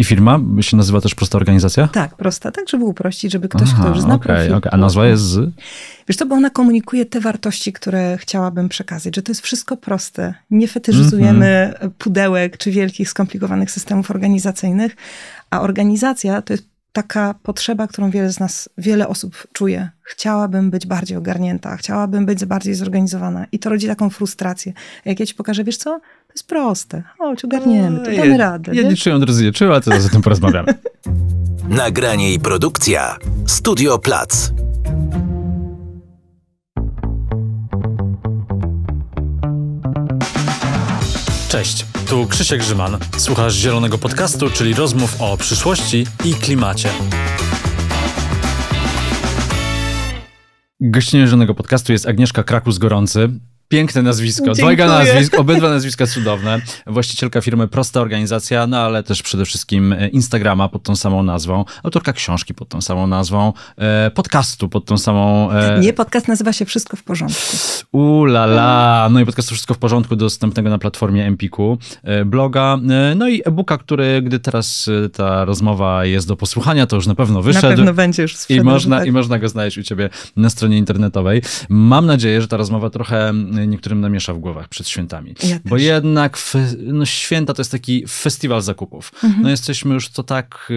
I firma się nazywa też Prosta Organizacja? Tak, Prosta. Tak, żeby uprościć, żeby ktoś, kto już zna profil. Okay. A nazwa jest z? Wiesz co, bo ona komunikuje te wartości, które chciałabym przekazać, że to jest wszystko proste. Nie fetyszyzujemy pudełek czy wielkich, skomplikowanych systemów organizacyjnych, a organizacja to jest taka potrzeba, którą wiele osób czuje. Chciałabym być bardziej ogarnięta, chciałabym być bardziej zorganizowana. I to rodzi taką frustrację. Jak ja ci pokażę, wiesz co? To jest proste. Chodź, ogarniemy, to damy radę. Jedni czują, drudzy nie czują, a co za tym porozmawiamy. Nagranie i produkcja Studio Plac. Cześć, tu Krzysiek Żyman. Słuchasz Zielonego Podcastu, czyli rozmów o przyszłości i klimacie. Gościem Zielonego Podcastu jest Agnieszka Krakós-Gorący. Piękne nazwisko, dwojga nazwisk, obydwa nazwiska cudowne. Właścicielka firmy Prosta Organizacja, no ale też przede wszystkim Instagrama pod tą samą nazwą, autorka książki pod tą samą nazwą, podcastu pod tą samą... Nie, podcast nazywa się Wszystko w porządku. Ulala, no i podcastu Wszystko w porządku, dostępnego na platformie Empiku, bloga, no i e-booka, który, gdy teraz ta rozmowa jest do posłuchania, to już na pewno wyszedł. Na pewno będzie już sprzedaż, i można go znaleźć u ciebie na stronie internetowej. Mam nadzieję, że ta rozmowa trochę niektórym namiesza w głowach przed świętami. Ja bo też. Jednak święta to jest taki festiwal zakupów. No jesteśmy już to tak...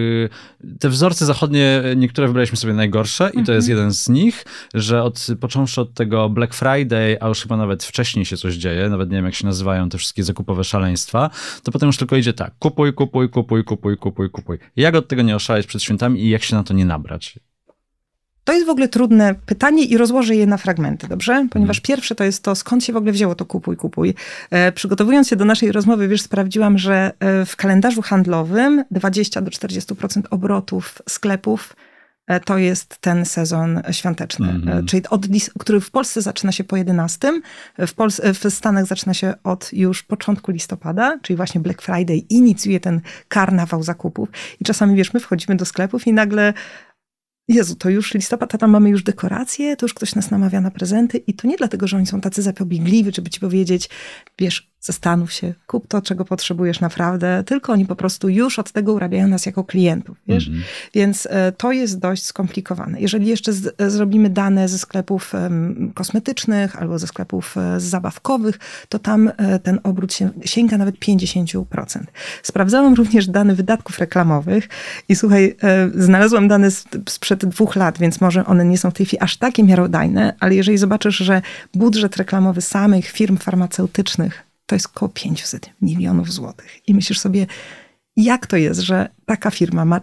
Te wzorce zachodnie, niektóre wybraliśmy sobie najgorsze i to jest jeden z nich, że począwszy od tego Black Friday, a już chyba nawet wcześniej się coś dzieje, nawet nie wiem jak się nazywają te wszystkie zakupowe szaleństwa, to potem już tylko idzie tak, kupuj. Jak od tego nie oszaleć przed świętami i jak się na to nie nabrać? To jest w ogóle trudne pytanie i rozłożę je na fragmenty, dobrze? Ponieważ pierwsze to jest to, skąd się w ogóle wzięło to kupuj. Przygotowując się do naszej rozmowy, wiesz, sprawdziłam, że w kalendarzu handlowym 20 do 40% obrotów sklepów to jest ten sezon świąteczny, czyli który w Polsce zaczyna się po 11, w Stanach zaczyna się od już początku listopada, czyli właśnie Black Friday inicjuje ten karnawał zakupów. I czasami, wiesz, my wchodzimy do sklepów i nagle... Jezu, to już listopad, a tam mamy już dekoracje, to już ktoś nas namawia na prezenty i to nie dlatego, że oni są tacy zapobiegliwi, żeby ci powiedzieć, wiesz, zastanów się, kup to, czego potrzebujesz naprawdę, tylko oni po prostu już od tego urabiają nas jako klientów, wiesz? Więc to jest dość skomplikowane. Jeżeli jeszcze zrobimy dane ze sklepów kosmetycznych albo ze sklepów zabawkowych, to tam ten obrót sięga nawet 50%. Sprawdzałam również dane wydatków reklamowych i słuchaj, znalazłam dane sprzed 2 lat, więc może one nie są w tej chwili aż takie miarodajne, ale jeżeli zobaczysz, że budżet reklamowy samych firm farmaceutycznych to jest około 500 milionów złotych. I myślisz sobie, jak to jest, że taka firma ma...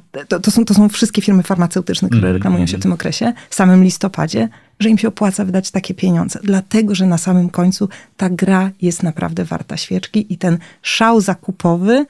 To są wszystkie firmy farmaceutyczne, które reklamują się w tym okresie, w samym listopadzie, że im się opłaca wydać takie pieniądze. Dlatego, że na samym końcu ta gra jest naprawdę warta świeczki i ten szał zakupowy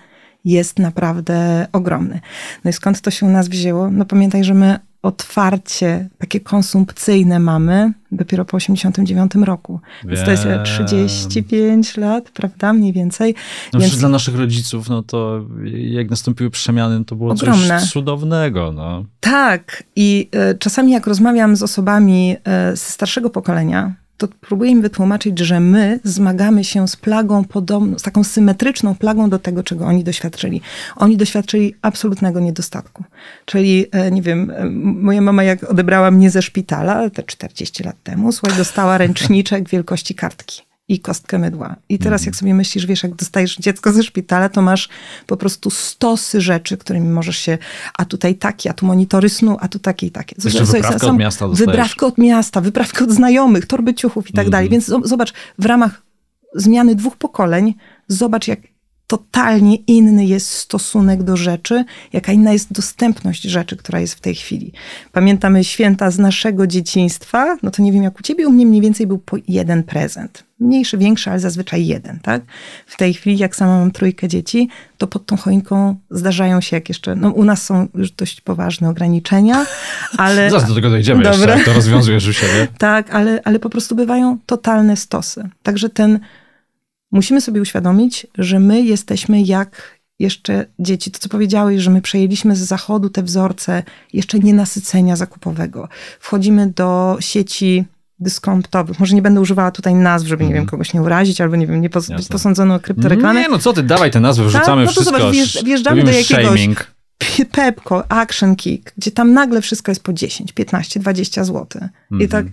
jest naprawdę ogromny. No i skąd to się u nas wzięło? No pamiętaj, że my otwarcie takie konsumpcyjne mamy dopiero po 89 roku. Więc to jest 35 lat, prawda? Mniej więcej. No więc... Dla naszych rodziców, no to jak nastąpiły przemiany, to było ogromne. Coś cudownego. No. Tak. I czasami jak rozmawiam z osobami ze starszego pokolenia, to próbuję im wytłumaczyć, że my zmagamy się z plagą podobną, z taką symetryczną plagą do tego, czego oni doświadczyli. Oni doświadczyli absolutnego niedostatku. Czyli, nie wiem, moja mama jak odebrała mnie ze szpitala te 40 lat temu, słuchaj, dostała ręczniczek wielkości kartki i kostkę mydła. I teraz jak sobie myślisz, wiesz, jak dostajesz dziecko ze szpitala, to masz po prostu stosy rzeczy, którymi możesz się, a tutaj taki, a tu monitory snu, a tu takie i takie. Jeszcze wyprawkę od miasta dostajesz. Wyprawkę od miasta, wyprawkę od znajomych, torby ciuchów i tak dalej. Więc zobacz, w ramach zmiany 2 pokoleń, zobacz jak totalnie inny jest stosunek do rzeczy, jaka inna jest dostępność rzeczy, która jest w tej chwili. Pamiętamy święta z naszego dzieciństwa, no to nie wiem jak u ciebie, u mnie mniej więcej był po 1 prezent. Mniejszy, większy, ale zazwyczaj 1, tak? W tej chwili, jak sama mam 3 dzieci, to pod tą choinką zdarzają się jak jeszcze, no u nas są już dość poważne ograniczenia, ale... Zaraz do tego dojdziemy. Dobra. Jeszcze, jak to rozwiązujesz u siebie. Tak, ale po prostu bywają totalne stosy. Także musimy sobie uświadomić, że my jesteśmy jak jeszcze dzieci. To, co powiedziałeś, że my przejęliśmy z zachodu te wzorce jeszcze nienasycenia zakupowego. Wchodzimy do sieci dyskontowych. Może nie będę używała tutaj nazw, żeby, nie wiem, kogoś nie urazić, albo, nie wiem, nie posądzono o kryptoreklamę. Nie, no co ty, dawaj te nazwy, wrzucamy wszystko. No to zobacz, wjeżdżamy do jakiegoś... Shaming. Pepco, Action Kick, gdzie tam nagle wszystko jest po 10, 15, 20 zł. I tak,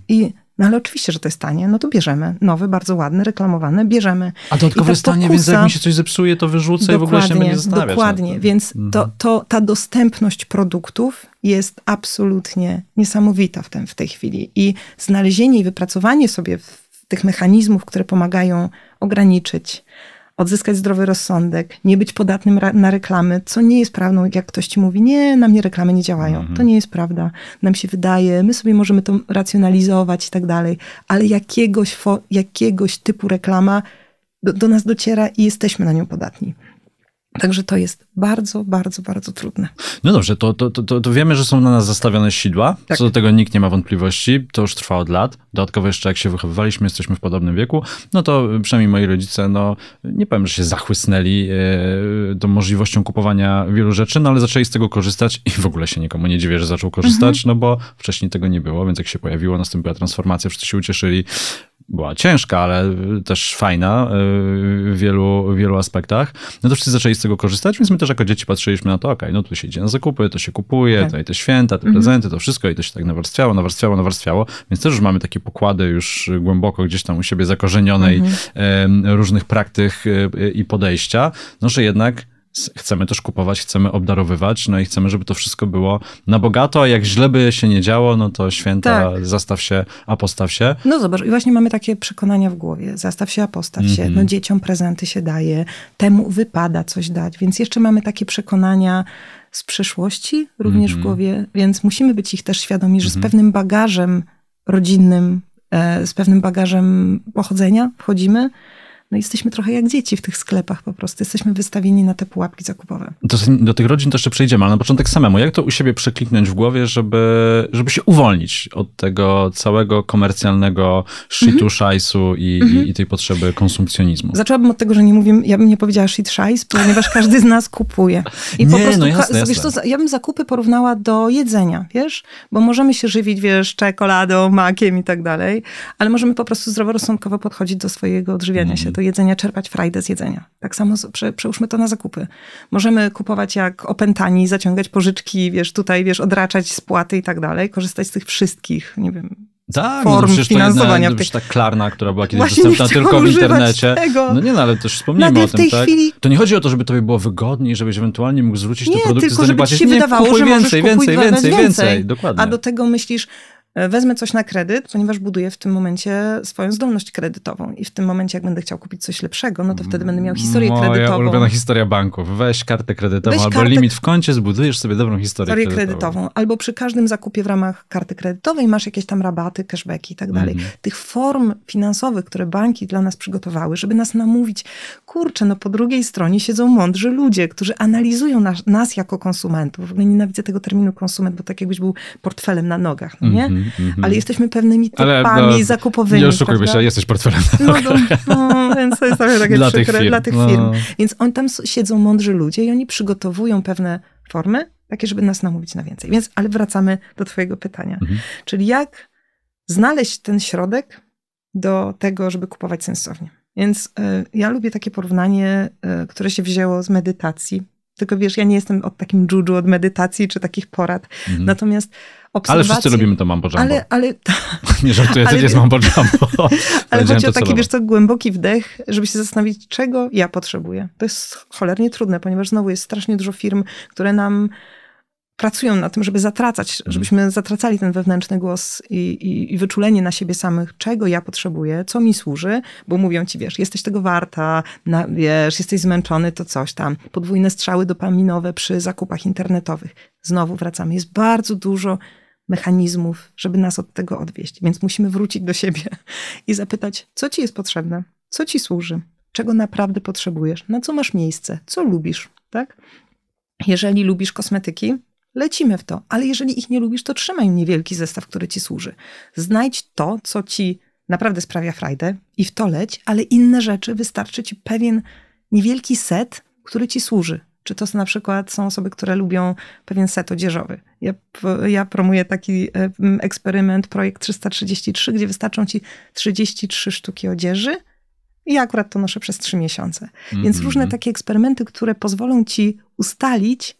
no ale oczywiście, że to jest tanie, no to bierzemy. Nowy, bardzo ładny, reklamowany, bierzemy. A dodatkowo tak jest tanie, więc jak mi się coś zepsuje, to wyrzucę i w ogóle się nie będę zastanawiać. Dokładnie, więc ta dostępność produktów jest absolutnie niesamowita w tej chwili. I znalezienie i wypracowanie sobie tych mechanizmów, które pomagają ograniczyć, odzyskać zdrowy rozsądek, nie być podatnym na reklamy, co nie jest prawdą, jak ktoś ci mówi, nie, na mnie reklamy nie działają. To nie jest prawda. Nam się wydaje, my sobie możemy to racjonalizować i tak dalej, ale jakiegoś typu reklama do nas dociera i jesteśmy na nią podatni. Także to jest bardzo, bardzo, bardzo trudne. No dobrze, to wiemy, że są na nas zastawione sidła. Tak. Co do tego nikt nie ma wątpliwości. To już trwa od lat. Dodatkowo jeszcze jak się wychowywaliśmy, jesteśmy w podobnym wieku, no to przynajmniej moi rodzice, no nie powiem, że się zachłysnęli tą możliwością kupowania wielu rzeczy, no ale zaczęli z tego korzystać i w ogóle się nikomu nie dziwię, że zaczął korzystać, no bo wcześniej tego nie było, więc jak się pojawiło, nastąpiła transformacja, wszyscy się ucieszyli. Była ciężka, ale też fajna w wielu aspektach. No to wszyscy zaczęli z tego korzystać, więc my też jako dzieci patrzyliśmy na to, okej, no tu się idzie na zakupy, to się kupuje, tutaj te święta, te prezenty, to wszystko i to się tak nawarstwiało, więc też już mamy takie pokłady już głęboko gdzieś tam u siebie zakorzenionej różnych praktyk i podejścia, no że jednak chcemy też kupować, chcemy obdarowywać, no i chcemy, żeby to wszystko było na bogato, a jak źle by się nie działo, no to święta zastaw się, a postaw się. No zobacz, i właśnie mamy takie przekonania w głowie, zastaw się, a postaw się, no dzieciom prezenty się daje, temu wypada coś dać, więc jeszcze mamy takie przekonania z przeszłości również w głowie, więc musimy być ich też świadomi, że z pewnym bagażem rodzinnym, z pewnym bagażem pochodzenia wchodzimy. No jesteśmy trochę jak dzieci w tych sklepach po prostu. Jesteśmy wystawieni na te pułapki zakupowe. Do tych rodzin to jeszcze przejdziemy, ale na początek samemu. Jak to u siebie przekliknąć w głowie, żeby się uwolnić od tego całego komercjalnego shitu, szajsu i tej potrzeby konsumpcjonizmu? Zaczęłabym od tego, że ja bym nie powiedziała shit, szajs, ponieważ każdy z nas kupuje. I nie, po prostu, no jasne, wiesz co, ja bym zakupy porównała do jedzenia, wiesz? Bo możemy się żywić, wiesz, czekoladą, makiem i tak dalej, ale możemy po prostu zdroworozsądkowo podchodzić do swojego odżywiania się, jedzenia, czerpać frajdę z jedzenia. Tak samo przełóżmy to na zakupy. Możemy kupować jak opętani, zaciągać pożyczki, wiesz, tutaj, wiesz, odraczać spłaty i tak dalej, korzystać z tych wszystkich, nie wiem, tak, form finansowania. Tak, ta Klarna, która była kiedyś dostępna tylko w internecie. Tego. No nie, no, ale też wspomnijmy o tym, tak? Chwili... To nie chodzi o to, żeby tobie było wygodniej, żebyś ewentualnie mógł zwrócić te produkty, żeby płacić. Nie, tylko kupuj więcej. Dokładnie. A do tego myślisz, wezmę coś na kredyt, ponieważ buduję w tym momencie swoją zdolność kredytową. I w tym momencie, jak będę chciał kupić coś lepszego, no to wtedy będę miał historię kredytową. Moja ulubiona historia banków. Weź kartę kredytową albo limit w koncie, zbudujesz sobie dobrą historię kredytową. Albo przy każdym zakupie w ramach karty kredytowej masz jakieś tam rabaty, cashbacki i tak dalej. Tych form finansowych, które banki dla nas przygotowały, żeby nas namówić. Kurczę, no po drugiej stronie siedzą mądrzy ludzie, którzy analizują nas jako konsumentów. W ogóle nienawidzę tego terminu konsument, bo tak jakbyś był portfelem na nogach, no nie? Ale jesteśmy pewnymi typami zakupowymi. Nie oszukujmy się, jesteś portfelem. Więc to jest takie przykre dla tych firm. Więc oni tam siedzą mądrzy ludzie i oni przygotowują pewne formy, takie, żeby nas namówić na więcej. Więc, ale wracamy do twojego pytania. Czyli jak znaleźć ten środek do tego, żeby kupować sensownie. Więc ja lubię takie porównanie, które się wzięło z medytacji. Tylko wiesz, ja nie jestem od takim dżudżu, od medytacji czy takich porad. Natomiast obserwacji... Ale wszyscy lubimy to mambo jumbo. Nie żartuję, to nie jest mambo jumbo. Ale chodzi o taki, wiesz co, głęboki wdech, żeby się zastanowić, czego ja potrzebuję. To jest cholernie trudne, ponieważ znowu jest strasznie dużo firm, które nam pracują na tym, żeby zatracać, żebyśmy zatracali ten wewnętrzny głos i wyczulenie na siebie samych, czego ja potrzebuję, co mi służy, bo mówią ci, wiesz, jesteś tego warta, wiesz, jesteś zmęczony, to coś tam. Podwójne strzały dopaminowe przy zakupach internetowych. Znowu wracamy. Jest bardzo dużo mechanizmów, żeby nas od tego odwieść, więc musimy wrócić do siebie i zapytać, co ci jest potrzebne, co ci służy, czego naprawdę potrzebujesz, na co masz miejsce, co lubisz, tak? Jeżeli lubisz kosmetyki, lecimy w to, ale jeżeli ich nie lubisz, to trzymaj niewielki zestaw, który ci służy. Znajdź to, co ci naprawdę sprawia frajdę i w to leć, ale inne rzeczy wystarczy ci pewien niewielki set, który ci służy. Czy to na przykład są osoby, które lubią pewien set odzieżowy. Ja promuję taki eksperyment, projekt 333, gdzie wystarczą ci 33 sztuki odzieży. Ja akurat to noszę przez 3 miesiące. Więc różne takie eksperymenty, które pozwolą ci ustalić,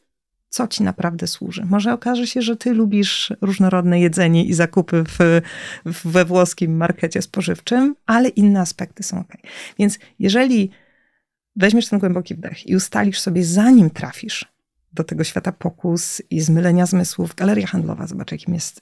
co ci naprawdę służy. Może okaże się, że ty lubisz różnorodne jedzenie i zakupy we włoskim markecie spożywczym, ale inne aspekty są ok. Więc jeżeli weźmiesz ten głęboki wdech i ustalisz sobie, zanim trafisz do tego świata pokus i zmylenia zmysłów, galeria handlowa, zobacz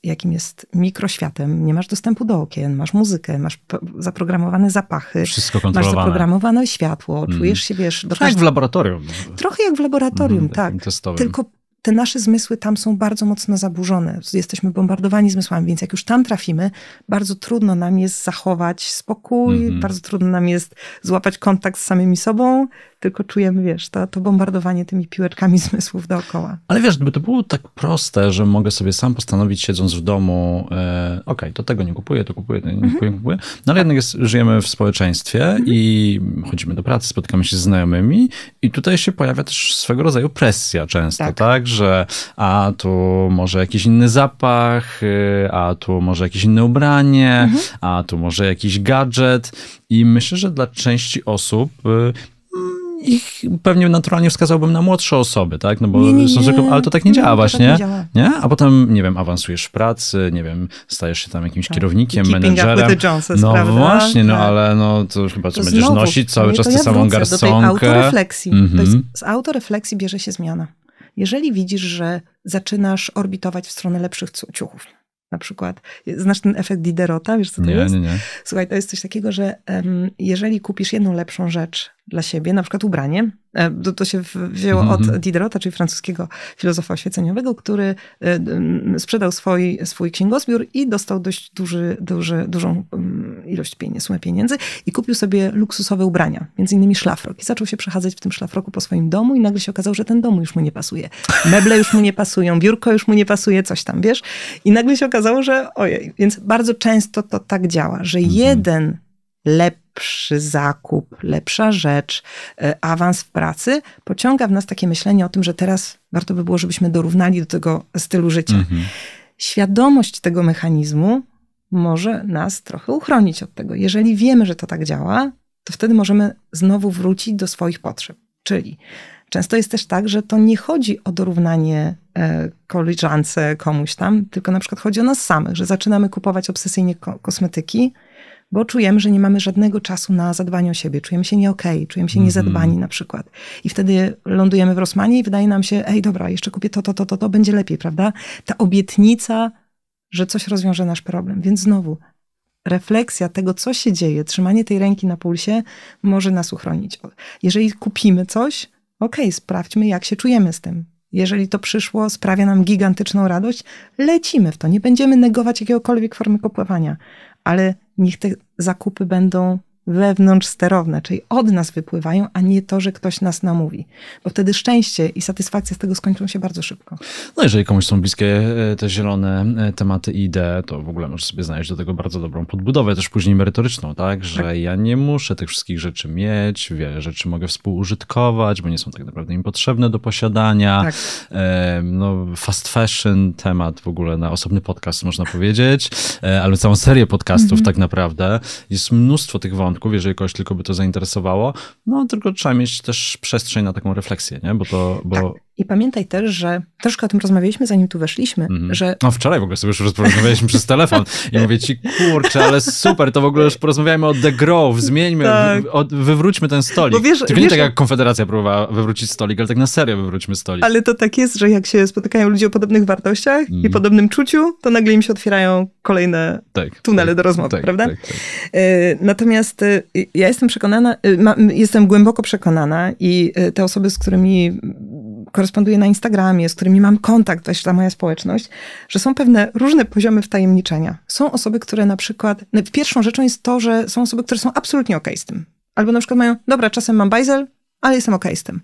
jakim jest mikroświatem, nie masz dostępu do okien, masz muzykę, masz zaprogramowane zapachy, wszystko kontrolowane. Masz zaprogramowane światło, czujesz się, wiesz... Jak w laboratorium. Trochę jak w laboratorium, tak. Testowym. Tylko te nasze zmysły tam są bardzo mocno zaburzone. Jesteśmy bombardowani zmysłami, więc jak już tam trafimy, bardzo trudno nam jest zachować spokój, bardzo trudno nam jest złapać kontakt z samymi sobą, tylko czujemy, wiesz, to bombardowanie tymi piłeczkami zmysłów dookoła. Ale wiesz, gdyby to było tak proste, że mogę sobie sam postanowić, siedząc w domu, okej, to tego nie kupuję, to kupuję, tego nie kupuję. No ale jednak żyjemy w społeczeństwie i chodzimy do pracy, spotykamy się z znajomymi i tutaj się pojawia też swego rodzaju presja często, tak? Że a tu może jakiś inny zapach, a tu może jakieś inne ubranie, a tu może jakiś gadżet. I myślę, że dla części osób... Ich pewnie naturalnie wskazałbym na młodsze osoby, tak? No bo są zwykłe, ale to tak nie działa właśnie. Tak nie? A potem, nie wiem, awansujesz w pracy, nie wiem, stajesz się tam jakimś kierownikiem, menedżerem. No prawda? Właśnie, tak. No ale no to chyba to będziesz nosić cały czas tę samą garstkę. To autorefleksji. Z autorefleksji bierze się zmiana. Jeżeli widzisz, że zaczynasz orbitować w stronę lepszych ciuchów, na przykład. Znasz ten efekt Diderota? Wiesz, co to jest? Nie. Słuchaj, to jest coś takiego, że jeżeli kupisz jedną lepszą rzecz dla siebie, na przykład ubranie, to się wzięło od Diderota, czyli francuskiego filozofa oświeceniowego, który sprzedał swój księgozbiór i dostał dość dużą ilość sumę pieniędzy i kupił sobie luksusowe ubrania, między innymi szlafrok. I zaczął się przechadzać w tym szlafroku po swoim domu i nagle się okazało, że ten dom już mu nie pasuje. Meble już mu nie pasują, biurko już mu nie pasuje, coś tam, wiesz. I nagle się okazało, że ojej. Więc bardzo często to tak działa, że jeden lepszy zakup, lepsza rzecz, awans w pracy pociąga w nas takie myślenie o tym, że teraz warto by było, żebyśmy dorównali do tego stylu życia. Świadomość tego mechanizmu może nas trochę uchronić od tego. Jeżeli wiemy, że to tak działa, to wtedy możemy znowu wrócić do swoich potrzeb. Czyli często jest też tak, że to nie chodzi o dorównanie koleżance komuś tam, tylko na przykład chodzi o nas samych, że zaczynamy kupować obsesyjnie kosmetyki, bo czujemy, że nie mamy żadnego czasu na zadbanie o siebie. Czujemy się nie okej, czujemy się niezadbani na przykład. I wtedy lądujemy w Rossmanie i wydaje nam się, ej dobra, jeszcze kupię to, będzie lepiej, prawda? Ta obietnica, że coś rozwiąże nasz problem. Więc znowu, refleksja tego, co się dzieje, trzymanie tej ręki na pulsie może nas uchronić. Jeżeli kupimy coś, okej, sprawdźmy, jak się czujemy z tym. Jeżeli to przyszło, sprawia nam gigantyczną radość, lecimy w to. Nie będziemy negować jakiegokolwiek formy kupywania, ale niech te zakupy będą wewnątrz sterowne, czyli od nas wypływają, a nie to, że ktoś nas namówi. Bo wtedy szczęście i satysfakcja z tego skończą się bardzo szybko. No jeżeli komuś są bliskie te zielone tematy i idee, to w ogóle możesz sobie znaleźć do tego bardzo dobrą podbudowę, też później merytoryczną, tak? Że ja nie muszę tych wszystkich rzeczy mieć, wiele rzeczy mogę współużytkować, bo nie są tak naprawdę im potrzebne do posiadania. Tak. No fast fashion temat w ogóle na osobny podcast można powiedzieć, ale całą serię podcastów tak naprawdę. Jest mnóstwo tych wątków, jeżeli kogoś tylko by to zainteresowało, no tylko trzeba mieć też przestrzeń na taką refleksję, nie? Tak. I pamiętaj też, że troszkę o tym rozmawialiśmy, zanim tu weszliśmy, że... No wczoraj w ogóle sobie już rozmawialiśmy przez telefon i mówię ci, kurczę, ale super, to w ogóle już porozmawiajmy o The Grove, zmieńmy, wywróćmy ten stolik. Wiesz, tylko nie tak jak Konfederacja próbowała wywrócić stolik, ale tak na serio wywróćmy stolik. Ale to tak jest, że jak się spotykają ludzie o podobnych wartościach i podobnym czuciu, to nagle im się otwierają kolejne tunele do rozmowy, prawda? Natomiast ja jestem przekonana, jestem głęboko przekonana i te osoby, z którymi koresponduję na Instagramie, z którymi mam kontakt, właśnie ta moja społeczność, że są pewne różne poziomy wtajemniczenia. Są osoby, które na przykład, pierwszą rzeczą jest to, że są osoby, które są absolutnie okej z tym. Albo na przykład mają, dobra, czasem mam bajzel, ale jestem okej z tym.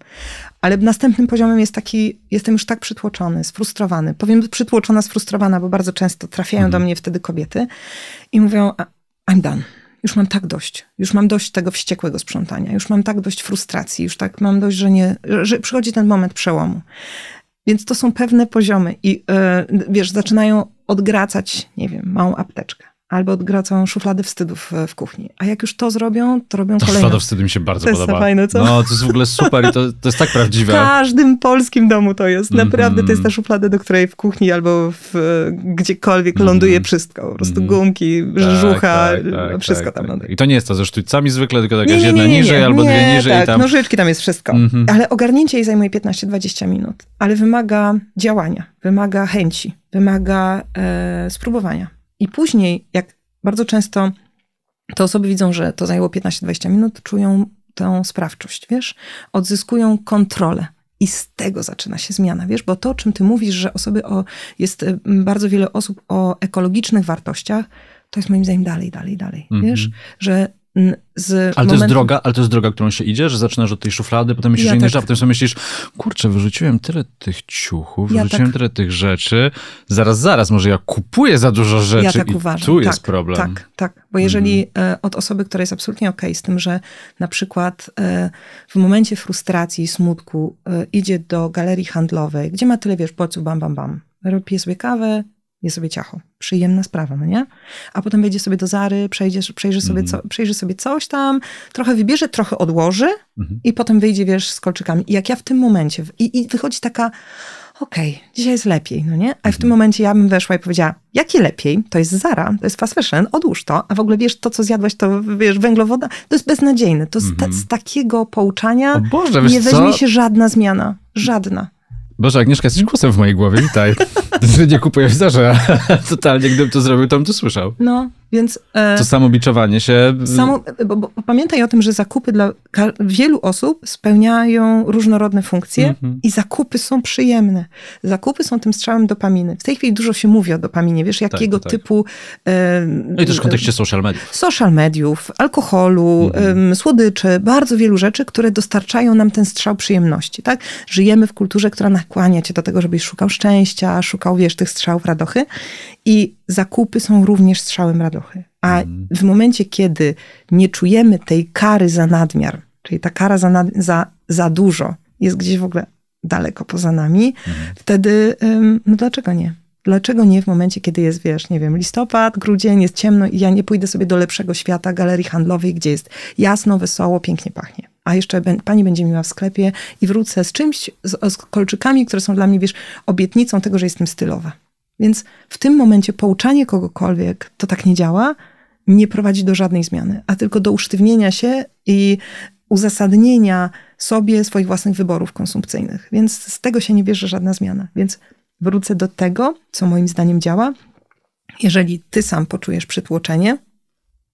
Ale następnym poziomem jest taki, jestem już tak przytłoczony, sfrustrowany. Powiem przytłoczona, sfrustrowana, bo bardzo często trafiają do mnie wtedy kobiety i mówią, I'm done. Już mam tak dość. Już mam dość tego wściekłego sprzątania. Już mam tak dość frustracji. Już tak mam dość, że przychodzi ten moment przełomu. Więc to są pewne poziomy i wiesz, zaczynają odgracać, nie wiem, małą apteczkę. albo odgracą szuflady wstydów w kuchni. A jak już to zrobią, to robią kolejne. Szuflada wstydu mi się bardzo podoba. To jest fajne, co? No, to jest w ogóle super i to jest tak prawdziwe. W każdym polskim domu to jest. Naprawdę to jest ta szuflada, do której w kuchni albo gdziekolwiek ląduje wszystko. Po prostu gumki, żucha, wszystko tam ląduje. I to nie jest to ze sztućcami zwykle, tylko jakaś jedna niżej albo dwie niżej. Tak, i tam... nożyczki, tam jest wszystko. Ale ogarnięcie jej zajmuje 15-20 minut. Ale wymaga działania, wymaga chęci, wymaga spróbowania. I później, jak bardzo często te osoby widzą, że to zajęło 15-20 minut, czują tę sprawczość, wiesz? Odzyskują kontrolę. I z tego zaczyna się zmiana, wiesz? Bo to, o czym ty mówisz, że jest bardzo wiele osób o ekologicznych wartościach, to jest moim zdaniem dalej, wiesz? Że ale to jest droga, którą się idziesz, że zaczynasz od tej szuflady, potem myślisz, że inny, a potem sobie myślisz, kurczę, wyrzuciłem tyle tych ciuchów, tyle tych rzeczy, zaraz, może ja kupuję za dużo rzeczy uważam. Tu jest problem. Tak, bo jeżeli od osoby, która jest absolutnie okej z tym, że na przykład w momencie frustracji, smutku idzie do galerii handlowej, gdzie ma tyle, wiesz, bodźców, pije sobie kawę, je sobie ciacho. Przyjemna sprawa, no nie? A potem wejdzie sobie do Zary, przejrzy sobie coś tam, trochę wybierze, trochę odłoży i potem wyjdzie, wiesz, z kolczykami. I jak ja w tym momencie... I wychodzi taka, okej, dzisiaj jest lepiej, no nie? A w tym momencie ja bym weszła i powiedziała, jakie lepiej? To jest Zara, to jest fast fashion, odłóż to. A w ogóle, wiesz, to co zjadłaś, to, wiesz, węglowoda, to jest beznadziejne. To z takiego pouczania nie weźmie się żadna zmiana. Żadna. Boże, Agnieszka, jesteś głosem w mojej głowie, witaj. Nie kupuję wizerza. Totalnie, gdybym to zrobił, to bym to słyszał. No, więc... to samobiczowanie się... Bo pamiętaj o tym, że zakupy dla wielu osób spełniają różnorodne funkcje i zakupy są przyjemne. Zakupy są tym strzałem dopaminy. W tej chwili dużo się mówi o dopaminie, wiesz, jakiego typu... no i też w kontekście social mediów. Social mediów, alkoholu, słodyczy, bardzo wielu rzeczy, które dostarczają nam ten strzał przyjemności, tak? Żyjemy w kulturze, która nakłania cię do tego, żebyś szukał szczęścia, szukał, wiesz, tych strzałów radochy. I zakupy są również strzałem radochy. A w momencie, kiedy nie czujemy tej kary za nadmiar, czyli ta kara za dużo jest gdzieś w ogóle daleko poza nami, wtedy no dlaczego nie? Dlaczego nie w momencie, kiedy jest, wiesz, nie wiem, listopad, grudzień, jest ciemno i ja nie pójdę sobie do lepszego świata, galerii handlowej, gdzie jest jasno, wesoło, pięknie pachnie. A jeszcze pani będzie miła w sklepie i wrócę z czymś, z kolczykami, które są dla mnie, wiesz, obietnicą tego, że jestem stylowa. Więc w tym momencie pouczanie kogokolwiek, to tak nie działa, nie prowadzi do żadnej zmiany, a tylko do usztywnienia się i uzasadnienia sobie swoich własnych wyborów konsumpcyjnych. Więc z tego się nie bierze żadna zmiana. Więc wrócę do tego, co moim zdaniem działa. Jeżeli ty sam poczujesz przytłoczenie,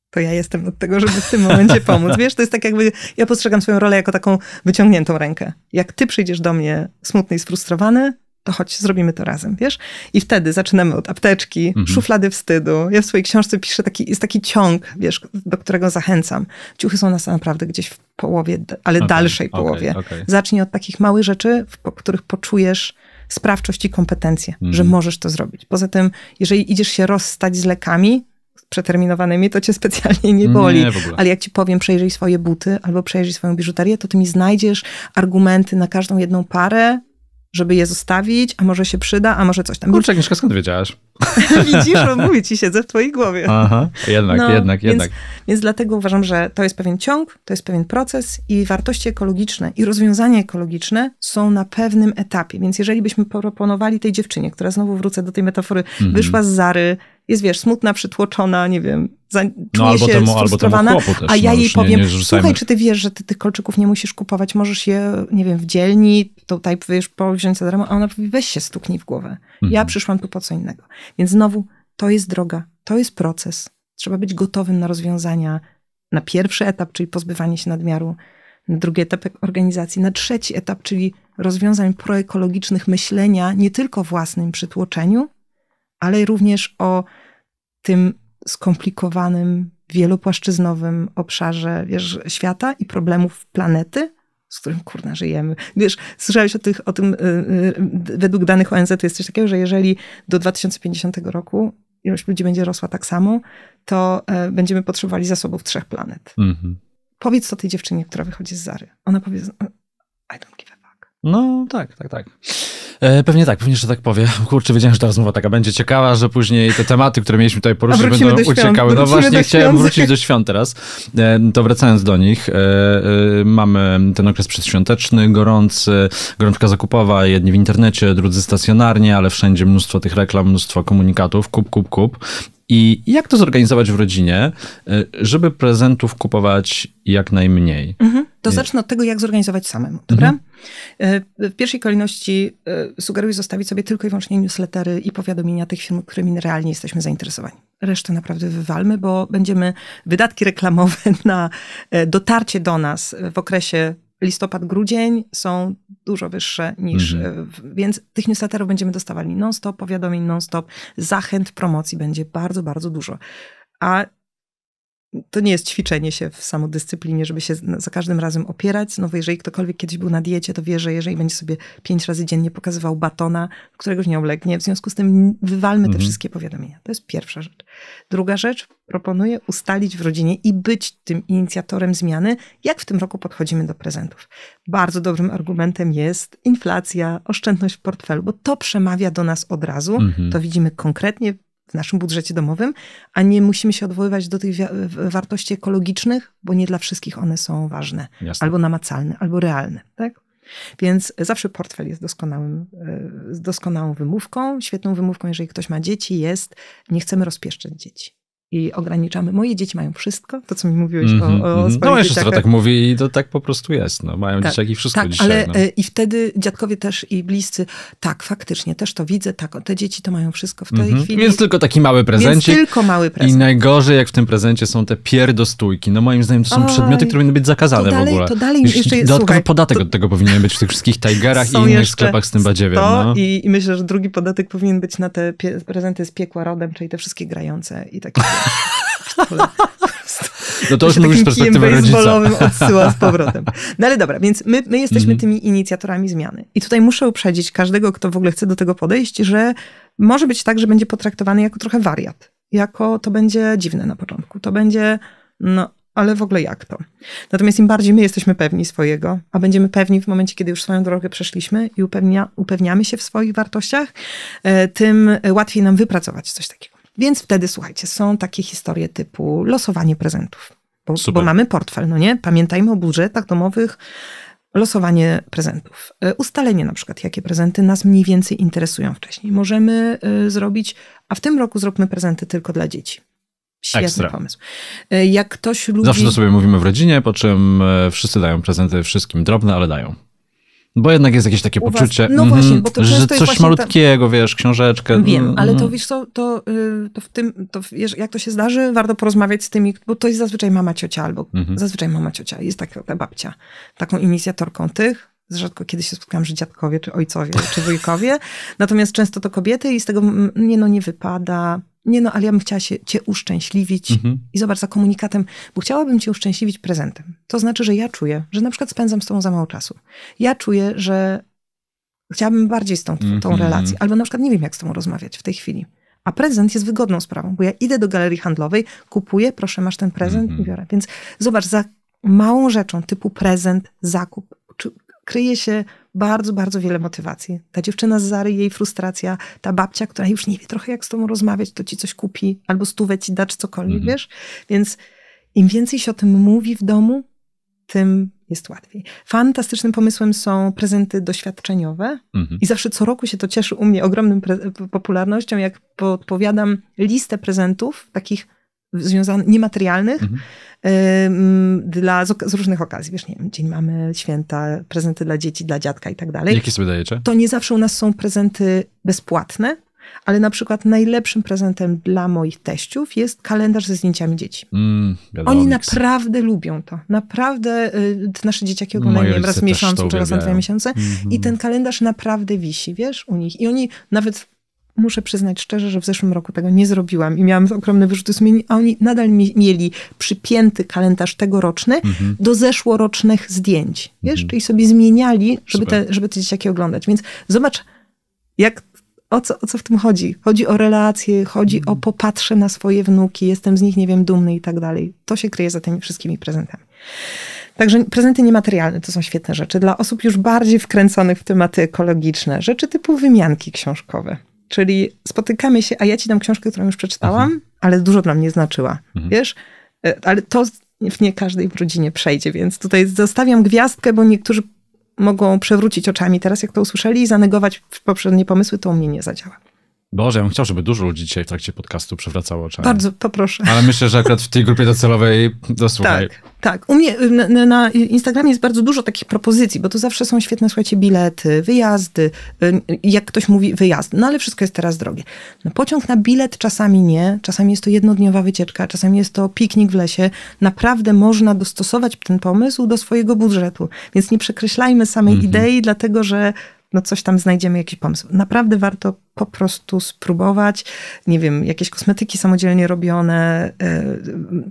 to ja jestem od tego, żeby w tym momencie pomóc. Wiesz, to jest tak jakby, ja postrzegam swoją rolę jako taką wyciągniętą rękę. Jak ty przyjdziesz do mnie smutny i sfrustrowany, to chodź, zrobimy to razem, wiesz? I wtedy zaczynamy od apteczki, szuflady wstydu. Ja w swojej książce piszę, jest taki ciąg, wiesz, do którego zachęcam. Ciuchy są naprawdę gdzieś w połowie, ale dalszej połowie. Zacznij od takich małych rzeczy, w których poczujesz sprawczość i kompetencje, że możesz to zrobić. Poza tym, jeżeli idziesz się rozstać z lekami przeterminowanymi, to cię specjalnie nie boli. Nie, ale jak ci powiem, przejrzyj swoje buty albo przejrzyj swoją biżuterię, to ty mi znajdziesz argumenty na każdą jedną parę, żeby je zostawić, a może się przyda, a może coś tam. Kurczę, Agnieszka, skąd wiedziałaś? Widzisz, bo mówię ci, siedzę w twojej głowie. Aha, jednak. Więc dlatego uważam, że to jest pewien ciąg, to jest pewien proces i wartości ekologiczne i rozwiązania ekologiczne są na pewnym etapie. Więc jeżeli byśmy proponowali tej dziewczynie, która, znowu wrócę do tej metafory, wyszła z Zary, jest, wiesz, smutna, przytłoczona, nie wiem, czuje się sfrustrowana, a ja jej powiem, słuchaj, czy ty wiesz, że ty tych kolczyków nie musisz kupować, możesz je, nie wiem, w dzielni, tutaj, wiesz, powziąć za darmo, a ona mówi, weź się stuknij w głowę. Ja przyszłam tu po co innego. Więc znowu, to jest droga, to jest proces. Trzeba być gotowym na rozwiązania, na pierwszy etap, czyli pozbywanie się nadmiaru, na drugi etap organizacji, na trzeci etap, czyli rozwiązań proekologicznych, myślenia nie tylko o własnym przytłoczeniu, ale również o tym skomplikowanym, wielopłaszczyznowym obszarze, wiesz, świata i problemów planety, z którym, kurna, żyjemy. Wiesz, słyszałeś o tym według danych ONZ jest coś takiego, że jeżeli do 2050 roku ilość ludzi będzie rosła tak samo, to będziemy potrzebowali zasobów 3 planet. Powiedz to tej dziewczynie, która wychodzi z Zary. Ona powie, I don't give a fuck. No tak. Pewnie tak, pewnie jeszcze tak powiem. Kurczę, wiedziałem, że ta rozmowa taka będzie ciekawa, że później te tematy, które mieliśmy tutaj poruszyć, będą uciekały. No właśnie, chciałem wrócić do świąt teraz. To wracając do nich, mamy ten okres przedświąteczny, gorący, gorączka zakupowa, jedni w internecie, drudzy stacjonarnie, ale wszędzie mnóstwo tych reklam, mnóstwo komunikatów, kup. I jak to zorganizować w rodzinie, żeby prezentów kupować jak najmniej? Mhm. To zacznę od tego, jak zorganizować samemu, dobra? Mhm. W pierwszej kolejności sugeruję zostawić sobie tylko i wyłącznie newslettery i powiadomienia tych firm, którymi realnie jesteśmy zainteresowani. Resztę naprawdę wywalmy, bo będziemy wydatki reklamowe na dotarcie do nas w okresie listopad-grudzień są dużo wyższe niż... Więc tych newsletterów będziemy dostawali non-stop, powiadomień non-stop, zachęt, promocji będzie bardzo, bardzo dużo. A to nie jest ćwiczenie się w samodyscyplinie, żeby się za każdym razem opierać. No bo jeżeli ktokolwiek kiedyś był na diecie, to wie, że jeżeli będzie sobie 5 razy dziennie pokazywał batona, któregoś nie oblegnie, w związku z tym wywalmy te wszystkie powiadomienia. To jest pierwsza rzecz. Druga rzecz, proponuję ustalić w rodzinie i być tym inicjatorem zmiany, jak w tym roku podchodzimy do prezentów. Bardzo dobrym argumentem jest inflacja, oszczędność w portfelu, bo to przemawia do nas od razu. To widzimy konkretnie w naszym budżecie domowym, a nie musimy się odwoływać do tych wartości ekologicznych, bo nie dla wszystkich one są ważne. Jasne. Albo namacalne, albo realne. Tak? Więc zawsze portfel jest doskonałą wymówką. Świetną wymówką, jeżeli ktoś ma dzieci, jest: nie chcemy rozpieszczać dzieci. I ograniczamy. Moje dzieci mają wszystko. To, co mi mówiłeś o swoich dzieciakach. Siostra tak mówi i to tak po prostu jest. No, mają tak, dzieciaki wszystko tak, dzisiaj. Ale no. I wtedy dziadkowie też i bliscy, tak, faktycznie, też to widzę, tak, te dzieci to mają wszystko w tej chwili. Więc tylko taki mały prezencik. Więc tylko mały prezent. I najgorzej, jak w tym prezencie są te pierdostójki. No moim zdaniem to są przedmioty, które powinny być zakazane dalej, w ogóle. To dalej jeszcze jest, dodatkowy podatek od tego powinien być w tych wszystkich Tigerach i innych sklepach z tym badziewiem. No. I myślę, że drugi podatek powinien być na te prezenty z piekła rodem, czyli te wszystkie grające i takie. No to już mówisz z perspektywy rodzica. Odsyła z powrotem. No ale dobra, więc my jesteśmy tymi inicjatorami zmiany. I tutaj muszę uprzedzić każdego, kto w ogóle chce do tego podejść, że może być tak, że będzie potraktowany jako trochę wariat. Jako to będzie dziwne na początku. To będzie, no ale w ogóle jak to? Natomiast im bardziej my jesteśmy pewni swojego, a będziemy pewni w momencie, kiedy już swoją drogę przeszliśmy i upewniamy się w swoich wartościach, tym łatwiej nam wypracować coś takiego. Więc wtedy, słuchajcie, są takie historie typu losowanie prezentów, bo mamy portfel, no nie? Pamiętajmy o budżetach domowych, losowanie prezentów. Ustalenie na przykład, jakie prezenty nas mniej więcej interesują wcześniej. Możemy zrobić, a w tym roku zróbmy prezenty tylko dla dzieci. Świetny pomysł. Jak ktoś lubi... Zawsze to sobie mówimy w rodzinie, po czym wszyscy dają prezenty wszystkim, drobne, ale dają. Bo jednak jest jakieś takie poczucie, no właśnie, bo to że coś malutkiego, ta... wiesz, książeczkę. Wiem, ale to wiesz co, jak to się zdarzy, warto porozmawiać z tymi, bo to jest zazwyczaj mama, ciocia albo zazwyczaj mama, ciocia. Jest taka babcia, taką inicjatorką tych. Rzadko kiedy się spotkałam, że dziadkowie, czy ojcowie, czy wujkowie. Natomiast często to kobiety i z tego, nie wypada... Nie no, ale ja bym chciała cię uszczęśliwić i zobacz za komunikatem, bo chciałabym cię uszczęśliwić prezentem. To znaczy, że ja czuję, że na przykład spędzam z tobą za mało czasu. Ja czuję, że chciałabym bardziej z tą relację. Albo na przykład nie wiem, jak z tobą rozmawiać w tej chwili. A prezent jest wygodną sprawą, bo ja idę do galerii handlowej, kupuję, proszę, masz ten prezent i biorę. Więc zobacz, za małą rzeczą typu prezent, zakup, kryje się bardzo, bardzo wiele motywacji. Ta dziewczyna z Zary, jej frustracja, ta babcia, która już nie wie trochę, jak z tobą rozmawiać, to ci coś kupi, albo stówę ci da, czy cokolwiek, wiesz? Więc im więcej się o tym mówi w domu, tym jest łatwiej. Fantastycznym pomysłem są prezenty doświadczeniowe i zawsze co roku się to cieszy u mnie ogromną popularnością, jak podpowiadam listę prezentów, takich związanych, niematerialnych, z różnych okazji. Wiesz, nie wiem, dzień mamy, święta, prezenty dla dzieci, dla dziadka i tak dalej. Jakie sobie dajecie? To nie zawsze u nas są prezenty bezpłatne, ale na przykład najlepszym prezentem dla moich teściów jest kalendarz ze zdjęciami dzieci. Oni naprawdę lubią to. Naprawdę nasze dzieciaki oglądają raz w miesiącu, czy raz na 2 miesiące. I ten kalendarz naprawdę wisi, wiesz, u nich. I oni nawet... Muszę przyznać szczerze, że w zeszłym roku tego nie zrobiłam i miałam ogromne wyrzuty sumienia, a oni nadal mieli przypięty kalendarz tegoroczny do zeszłorocznych zdjęć. Wiesz? Czyli sobie zmieniali, żeby te dzieciaki oglądać. Więc zobacz, o co w tym chodzi. Chodzi o relacje, chodzi o popatrzę na swoje wnuki, jestem z nich, nie wiem, dumny i tak dalej. To się kryje za tymi wszystkimi prezentami. Także prezenty niematerialne to są świetne rzeczy dla osób już bardziej wkręconych w tematy ekologiczne. Rzeczy typu wymianki książkowe. Czyli spotykamy się, a ja ci dam książkę, którą już przeczytałam, ale dużo dla mnie znaczyła. Wiesz? Ale to w nie każdej rodzinie przejdzie, więc tutaj zostawiam gwiazdkę, bo niektórzy mogą przewrócić oczami teraz, jak to usłyszeli, i zanegować poprzednie pomysły, to u mnie nie zadziała. Boże, ja bym chciał, żeby dużo ludzi dzisiaj w trakcie podcastu przewracało oczami. Bardzo, poproszę. Ale myślę, że akurat w tej grupie docelowej dosłuchaj. Tak, tak. U mnie na Instagramie jest bardzo dużo takich propozycji, bo to zawsze są świetne, słuchajcie, bilety, wyjazdy. Jak ktoś mówi wyjazd, no ale wszystko jest teraz drogie. No, pociąg na bilet czasami nie, czasami jest to jednodniowa wycieczka, czasami jest to piknik w lesie. Naprawdę można dostosować ten pomysł do swojego budżetu. Więc nie przekreślajmy samej idei, dlatego że no coś tam znajdziemy, jakiś pomysł. Naprawdę warto po prostu spróbować. Nie wiem, jakieś kosmetyki samodzielnie robione.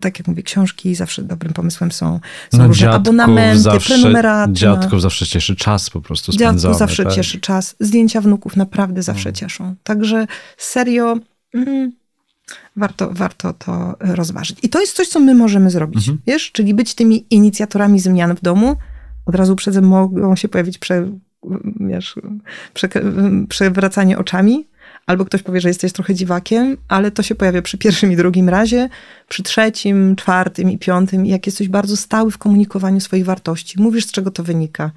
Tak jak mówię, książki zawsze dobrym pomysłem są. Są no różne abonamenty, zawsze, prenumeraty. Dziadków zawsze cieszy czas po prostu spędzony. Dziadków zawsze cieszy czas. Zdjęcia wnuków naprawdę zawsze cieszą. Także serio warto to rozważyć. I to jest coś, co my możemy zrobić. Wiesz? Czyli być tymi inicjatorami zmian w domu. Od razu uprzedzę, mogą się pojawić przewracanie oczami, albo ktoś powie, że jesteś trochę dziwakiem, ale to się pojawia przy pierwszym i drugim razie, przy trzecim, czwartym i piątym. Jak jesteś bardzo stały w komunikowaniu swoich wartości, mówisz, z czego to wynika.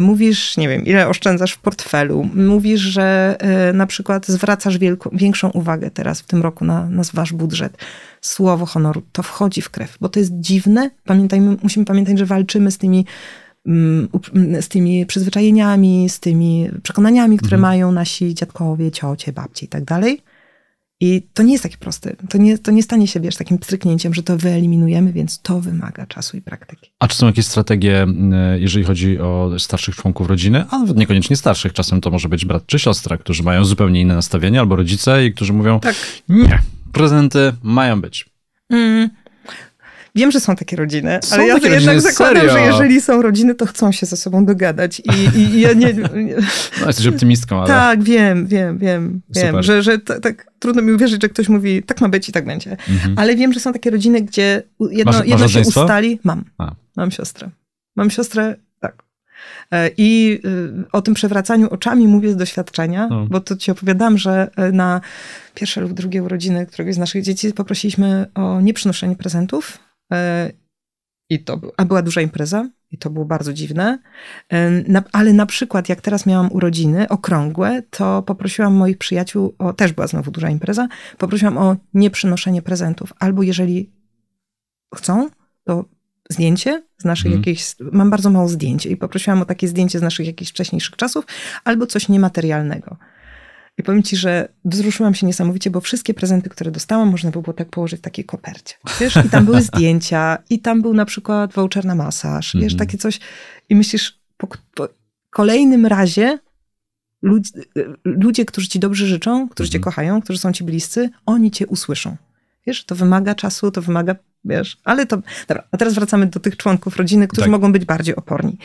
Mówisz, nie wiem, ile oszczędzasz w portfelu. Mówisz, że na przykład zwracasz większą uwagę teraz w tym roku na wasz budżet. Słowo honoru, to wchodzi w krew, bo to jest dziwne. Musimy pamiętać, że walczymy z tymi przyzwyczajeniami, z tymi przekonaniami, które mają nasi dziadkowie, ciocie, babcie i tak dalej. I to nie jest takie proste. To nie stanie się, wiesz, takim pstryknięciem, że to wyeliminujemy, więc to wymaga czasu i praktyki. A czy są jakieś strategie, jeżeli chodzi o starszych członków rodziny, a nawet niekoniecznie starszych, czasem to może być brat czy siostra, którzy mają zupełnie inne nastawienie, albo rodzice, i którzy mówią, tak, nie, prezenty mają być. Wiem, że są takie rodziny, są, ale ja to jednak zakładam, serio? Że jeżeli są rodziny, to chcą się ze sobą dogadać. I ja nie... No, jesteś optymistką, ale... Tak, wiem. Że tak trudno mi uwierzyć, że ktoś mówi, tak ma być i tak będzie. Ale wiem, że są takie rodziny, gdzie jedno się ustali. Mam siostrę, tak. I o tym przewracaniu oczami mówię z doświadczenia, bo to ci opowiadam, że na pierwsze lub drugie urodziny któregoś z naszych dzieci poprosiliśmy o nieprzynoszenie prezentów. A była duża impreza i to było bardzo dziwne, ale na przykład jak teraz miałam urodziny okrągłe, to poprosiłam moich przyjaciół, też była znowu duża impreza, poprosiłam o nieprzynoszenie prezentów, albo jeżeli chcą, to zdjęcie z naszych jakichś, mam bardzo mało zdjęć i poprosiłam o takie zdjęcie z naszych jakichś wcześniejszych czasów, albo coś niematerialnego. I powiem ci, że wzruszyłam się niesamowicie, bo wszystkie prezenty, które dostałam, można było tak położyć w takiej kopercie. Wiesz, i tam były zdjęcia, i tam był na przykład voucher na masaż, wiesz, takie coś. I myślisz, po kolejnym razie ludzie, którzy ci dobrze życzą, którzy cię kochają, którzy są ci bliscy, oni cię usłyszą. Wiesz, to wymaga czasu, to wymaga, wiesz, ale to... Dobra, a teraz wracamy do tych członków rodziny, którzy mogą być bardziej oporni.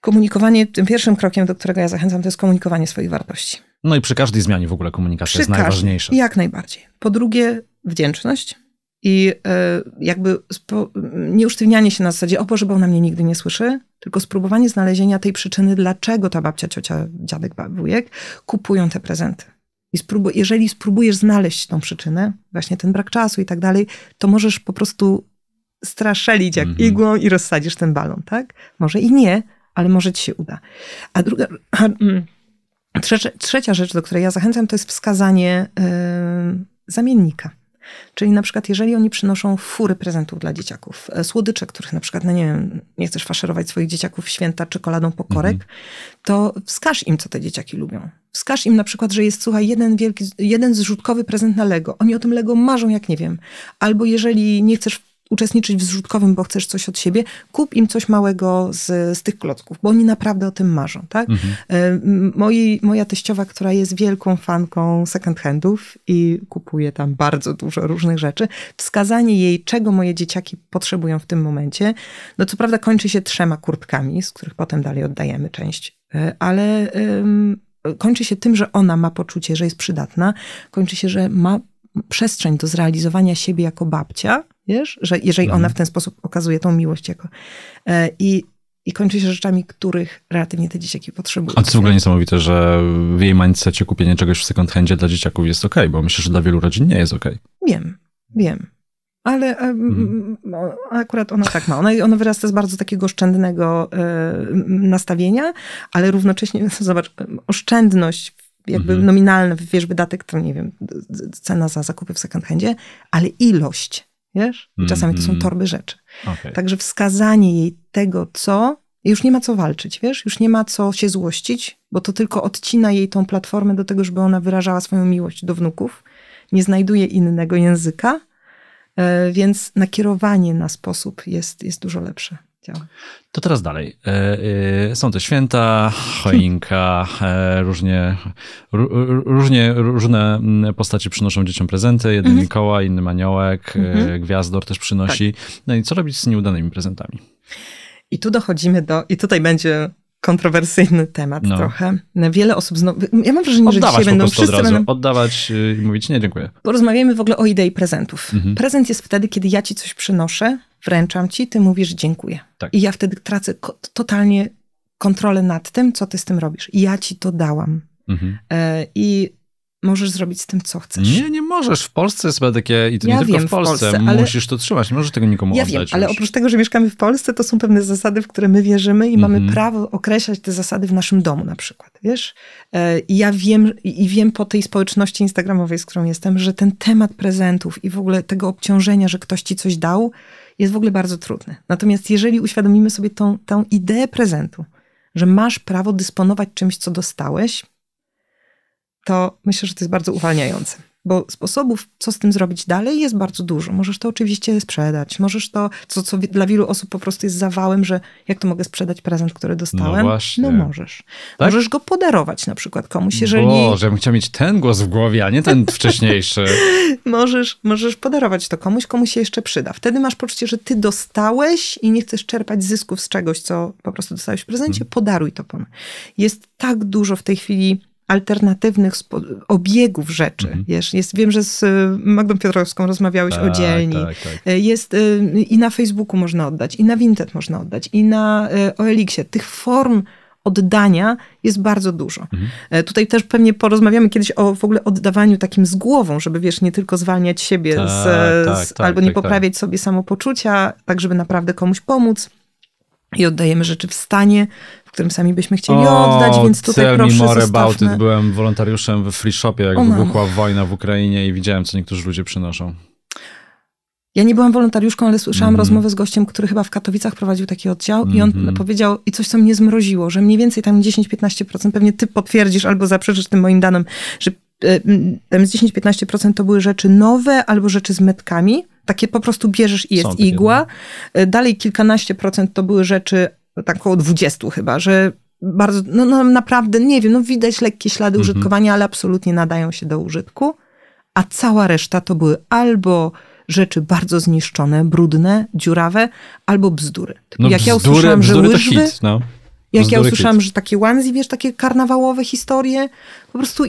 Komunikowanie, tym pierwszym krokiem, do którego ja zachęcam, to jest komunikowanie swoich wartości. No i przy każdej zmianie w ogóle komunikacja jest najważniejsza. Jak najbardziej. Po drugie, wdzięczność i jakby nie usztywnianie się na zasadzie, o Boże, bo ona mnie nigdy nie słyszy, tylko spróbowanie znalezienia tej przyczyny, dlaczego ta babcia, ciocia, dziadek, wujek kupują te prezenty. I jeżeli spróbujesz znaleźć tą przyczynę, właśnie ten brak czasu i tak dalej, to możesz po prostu straszelić jak igłą i rozsadzisz ten balon, tak? Może i nie, ale może ci się uda. A druga... Trzecia rzecz, do której ja zachęcam, to jest wskazanie zamiennika. Czyli na przykład, jeżeli oni przynoszą fury prezentów dla dzieciaków, słodycze, których na przykład, no nie wiem, nie chcesz faszerować swoich dzieciaków w święta czekoladą po korek, to wskaż im, co te dzieciaki lubią. Wskaż im na przykład, że jest, słuchaj, jeden zrzutkowy prezent na Lego. Oni o tym Lego marzą, jak nie wiem. Albo jeżeli nie chcesz uczestniczyć w zrzutkowym, bo chcesz coś od siebie, kup im coś małego z tych klocków, bo oni naprawdę o tym marzą, tak? Moja teściowa, która jest wielką fanką second handów i kupuje tam bardzo dużo różnych rzeczy, wskazanie jej, czego moje dzieciaki potrzebują w tym momencie, no co prawda kończy się 3 kurtkami, z których potem dalej oddajemy część, ale kończy się tym, że ona ma poczucie, że jest przydatna, kończy się, że ma przestrzeń do zrealizowania siebie jako babcia, wiesz, że jeżeli ona w ten sposób okazuje tą miłość jako... I kończy się rzeczami, których relatywnie te dzieciaki potrzebują. A to w ogóle niesamowite, że w jej mindsetie kupienie czegoś w second handzie dla dzieciaków jest okej, bo myślę, że dla wielu rodzin nie jest okej. Wiem. Ale akurat ona tak ma. Ona wyrasta z bardzo takiego oszczędnego nastawienia, ale równocześnie, zobacz, oszczędność jakby nominalna, wiesz, wydatek, to nie wiem, cena za zakupy w second handzie, ale ilość. Wiesz? I czasami to są torby rzeczy. Okay. Także wskazanie jej tego, co... Już nie ma co walczyć, wiesz? Już nie ma co się złościć, bo to tylko odcina jej tą platformę do tego, żeby ona wyrażała swoją miłość do wnuków. Nie znajduje innego języka, więc nakierowanie na sposób jest dużo lepsze. To teraz dalej. Są te święta, choinka, różne postacie przynoszą dzieciom prezenty. Jeden Mikołaj, inny aniołek, gwiazdor też przynosi. Tak. No i co robić z nieudanymi prezentami? I tu dochodzimy i tutaj będzie kontrowersyjny temat trochę. Wiele osób znowu... Ja mam wrażenie, że dzisiaj będą wszyscy... Oddawać i mówić nie, dziękuję. Porozmawiamy w ogóle o idei prezentów. Prezent jest wtedy, kiedy ja ci coś przynoszę, wręczam ci, ty mówisz dziękuję. Tak. I ja wtedy tracę totalnie kontrolę nad tym, co ty z tym robisz. Ja ci to dałam. I możesz zrobić z tym, co chcesz. Nie możesz. W Polsce jest takie, i to nie tylko w Polsce, ale musisz to trzymać. Nie możesz tego nikomu oddać. Ja wiem, ale oprócz tego, że mieszkamy w Polsce, to są pewne zasady, w które my wierzymy i mamy prawo określać te zasady w naszym domu na przykład, wiesz? I wiem po tej społeczności instagramowej, z którą jestem, że ten temat prezentów i w ogóle tego obciążenia, że ktoś ci coś dał, jest w ogóle bardzo trudny. Natomiast jeżeli uświadomimy sobie tą ideę prezentu, że masz prawo dysponować czymś, co dostałeś, to myślę, że to jest bardzo uwalniające. Bo sposobów, co z tym zrobić dalej, jest bardzo dużo. Możesz to oczywiście sprzedać. Możesz to, co dla wielu osób po prostu jest zawałem, że jak to mogę sprzedać prezent, który dostałem? No właśnie. No możesz. Tak? Możesz go podarować na przykład komuś, jeżeli... Boże, bym chciał mieć ten głos w głowie, a nie ten wcześniejszy. Możesz podarować to komuś, komu się jeszcze przyda. Wtedy masz poczucie, że ty dostałeś i nie chcesz czerpać zysków z czegoś, co po prostu dostałeś w prezencie. Podaruj to panu. Jest tak dużo w tej chwili alternatywnych obiegów rzeczy. Wiem, że z Magdą Piotrowską rozmawiałeś o dzielni. Tak. I na Facebooku można oddać, i na Vinted można oddać, i na OLX-ie. Tych form oddania jest bardzo dużo. Tutaj też pewnie porozmawiamy kiedyś o w ogóle oddawaniu takim z głową, żeby wiesz, nie tylko zwalniać siebie albo nie poprawiać sobie samopoczucia, tak żeby naprawdę komuś pomóc. I oddajemy rzeczy w stanie, w którym sami byśmy chcieli oddać, więc tutaj proszę zostawmy. Byłem wolontariuszem w free shopie, jak wybuchła wojna w Ukrainie i widziałem, co niektórzy ludzie przynoszą. Ja nie byłam wolontariuszką, ale słyszałam rozmowę z gościem, który chyba w Katowicach prowadził taki oddział i on powiedział, i coś co mnie zmroziło, że mniej więcej tam 10-15%, pewnie ty potwierdzisz albo zaprzeczysz tym moim danym, że tam z 10-15% to były rzeczy nowe albo rzeczy z metkami. Takie po prostu bierzesz i jest igła. Dalej kilkanaście procent to były rzeczy, tak około 20 chyba, że bardzo, naprawdę, nie wiem, widać lekkie ślady użytkowania, ale absolutnie nadają się do użytku. A cała reszta to były albo rzeczy bardzo zniszczone, brudne, dziurawe, albo bzdury. Jak ja usłyszałam, że takie onesie, wiesz, takie karnawałowe historie, po prostu...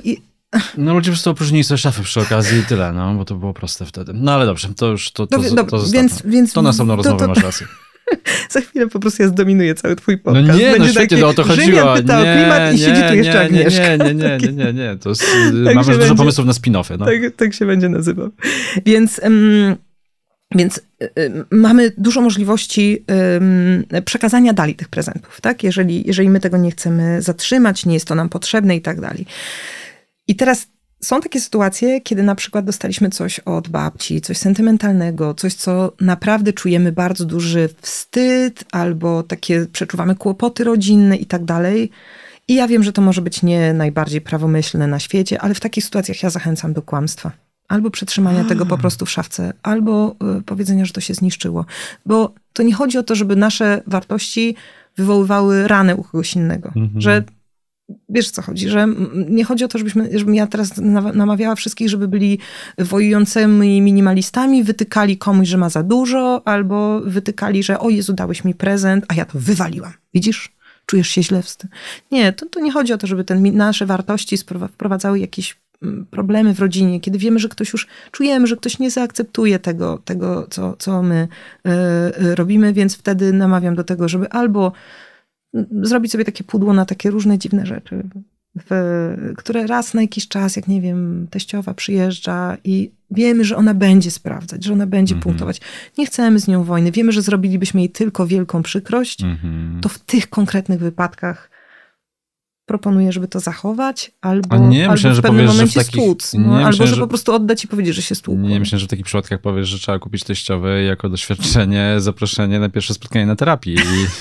Ludzie po prostu opróżnili sobie szafy przy okazji i tyle, bo to było proste wtedy. Ale dobrze, to już to zostawmy. To następną rozmowę, masz rację. Za chwilę po prostu ja zdominuję cały twój podcast. Świetnie, o to chodziło. Pyta o klimat i siedzi tu jeszcze Agnieszka. Nie. Mamy dużo pomysłów na spin-offy. Tak się będzie nazywał. Więc mamy dużo możliwości przekazania dalej tych prezentów, tak? Jeżeli my tego nie chcemy zatrzymać, nie jest to nam potrzebne i tak dalej. I teraz są takie sytuacje, kiedy na przykład dostaliśmy coś od babci, coś sentymentalnego, coś, co naprawdę czujemy bardzo duży wstyd, albo takie przeczuwamy kłopoty rodzinne i tak dalej. I ja wiem, że to może być nie najbardziej prawomyślne na świecie, ale w takich sytuacjach ja zachęcam do kłamstwa. Albo przetrzymania tego po prostu w szafce, albo powiedzenia, że to się zniszczyło. Bo to nie chodzi o to, żeby nasze wartości wywoływały ranę u kogoś innego. Że... Wiesz, co chodzi, że nie chodzi o to, żebym ja teraz namawiała wszystkich, żeby byli wojującymi minimalistami, wytykali komuś, że ma za dużo, albo wytykali, że o Jezu, dałeś mi prezent, a ja to wywaliłam. Widzisz? Czujesz się źle z tym. Nie, to nie chodzi o to, żeby nasze wartości wprowadzały jakiś problemy w rodzinie, kiedy wiemy, że ktoś już, czujemy, że ktoś nie zaakceptuje tego co my robimy, więc wtedy namawiam do tego, żeby albo zrobić sobie takie pudło na takie różne dziwne rzeczy, które raz na jakiś czas, jak nie wiem, teściowa przyjeżdża i wiemy, że ona będzie sprawdzać, że ona będzie punktować. Nie chcemy z nią wojny. Wiemy, że zrobilibyśmy jej tylko wielką przykrość. To w tych konkretnych wypadkach proponuję, żeby to zachować, albo w pewnym momencie stłuc. Albo, że po prostu oddać i powiedzieć, że się stłukło. Nie myślę, że w takich przypadkach powiesz, że trzeba kupić teściowe jako doświadczenie, zaproszenie na pierwsze spotkanie na terapii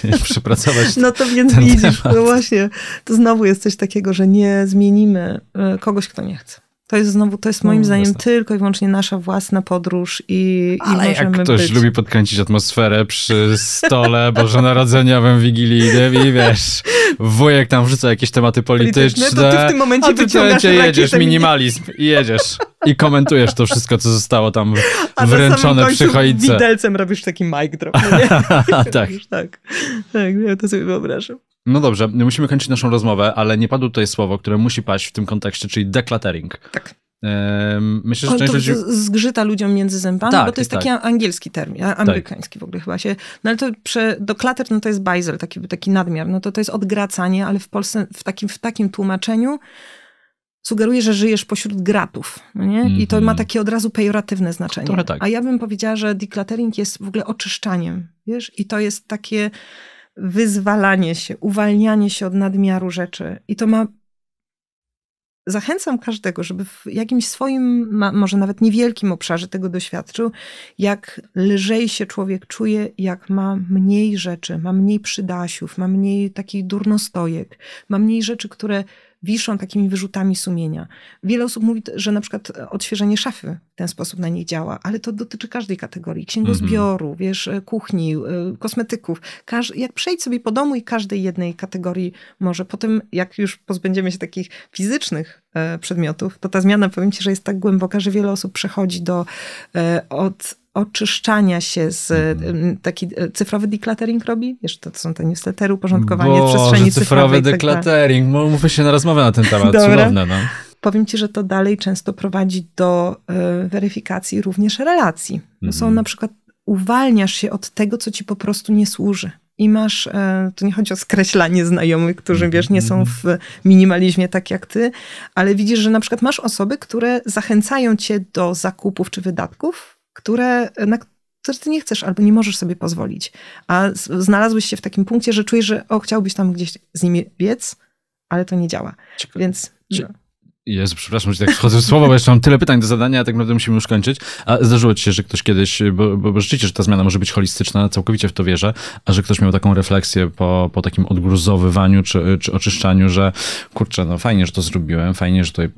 i przepracować. No to więc widzisz, no właśnie, to znowu jest coś takiego, że nie zmienimy kogoś, kto nie chce. To jest moim zdaniem tylko i wyłącznie nasza własna podróż i ale możemy jak ktoś lubi podkręcić atmosferę przy stole bożonarodzeniowym, wigilijnym i wiesz, wujek tam wrzuca jakieś tematy polityczne, to ty w tym momencie wyciągasz jedziesz, minimalizm i jedziesz. I komentujesz to wszystko, co zostało tam wręczone przy choince. Widelcem robisz taki mic drop. Nie? Tak, ja to sobie wyobrażam. No dobrze, musimy kończyć naszą rozmowę, ale nie padło tutaj słowo, które musi paść w tym kontekście, czyli decluttering. Tak. Myślę, że część ludzi zgrzyta ludziom między zębami, tak, bo to jest taki angielski termin, amerykański w ogóle chyba się. No ale to declutter, no to jest bajzel, taki nadmiar. No to jest odgracanie, ale w Polsce w takim tłumaczeniu sugeruje, że żyjesz pośród gratów. No nie? I to ma takie od razu pejoratywne znaczenie. Tak. A ja bym powiedziała, że decluttering jest w ogóle oczyszczaniem. Wiesz? I to jest takie wyzwalanie się, uwalnianie się od nadmiaru rzeczy. I to ma... Zachęcam każdego, żeby w jakimś swoim, może nawet niewielkim obszarze tego doświadczył, jak lżej się człowiek czuje, jak ma mniej rzeczy, ma mniej przydasiów, ma mniej takich durnostojek, ma mniej rzeczy, które wiszą takimi wyrzutami sumienia. Wiele osób mówi, że na przykład odświeżenie szafy w ten sposób na nich działa, ale to dotyczy każdej kategorii. Księgozbioru, wiesz, kuchni, kosmetyków. Jak przejdź sobie po domu i każdej jednej kategorii może. Potem jak już pozbędziemy się takich fizycznych przedmiotów, to ta zmiana, powiem ci, że jest tak głęboka, że wiele osób przechodzi od oczyszczania się z... Taki cyfrowy decluttering robi? Wiesz, to są te newslettery, uporządkowanie przestrzeni cyfrowej. Cyfrowy decluttering. Tak, mówmy się na rozmowę na ten temat. Cudowne, no. Powiem ci, że to dalej często prowadzi do weryfikacji również relacji. Są na przykład, uwalniasz się od tego, co ci po prostu nie służy. I masz, tu nie chodzi o skreślanie znajomych, którzy wiesz, nie są w minimalizmie tak jak ty, ale widzisz, że na przykład masz osoby, które zachęcają cię do zakupów czy wydatków, na które ty nie chcesz albo nie możesz sobie pozwolić. A znalazłeś się w takim punkcie, że czujesz, że chciałbyś tam gdzieś z nimi biec, ale to nie działa. Więc... No. Jezu, przepraszam, że tak wchodzę w słowo, bo jeszcze mam tyle pytań do zadania, a tak naprawdę musimy już kończyć. A zdarzyło ci się, że ktoś kiedyś, bo rzeczywiście, że ta zmiana może być holistyczna, całkowicie w to wierzę, a że ktoś miał taką refleksję po takim odgruzowywaniu czy oczyszczaniu, że kurczę, no fajnie, że to zrobiłem, fajnie, że tutaj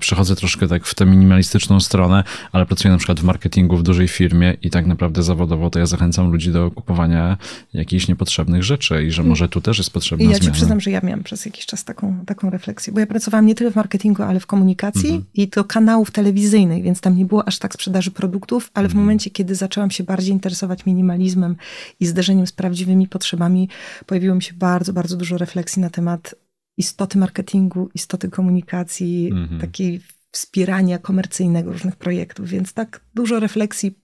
przechodzę troszkę tak w tę minimalistyczną stronę, ale pracuję na przykład w marketingu w dużej firmie i tak naprawdę zawodowo to ja zachęcam ludzi do kupowania jakichś niepotrzebnych rzeczy i że może tu też jest potrzebna zmiana. Ja ci przyznam, że ja miałam przez jakiś czas taką refleksję, bo ja pracowałam nie tyle w marketingu, ale w komunikacji i do kanałów telewizyjnych, więc tam nie było aż tak sprzedaży produktów, ale w momencie, kiedy zaczęłam się bardziej interesować minimalizmem i zderzeniem z prawdziwymi potrzebami, pojawiło mi się bardzo, bardzo dużo refleksji na temat istoty marketingu, istoty komunikacji, takiej wspierania komercyjnego różnych projektów, więc tak dużo refleksji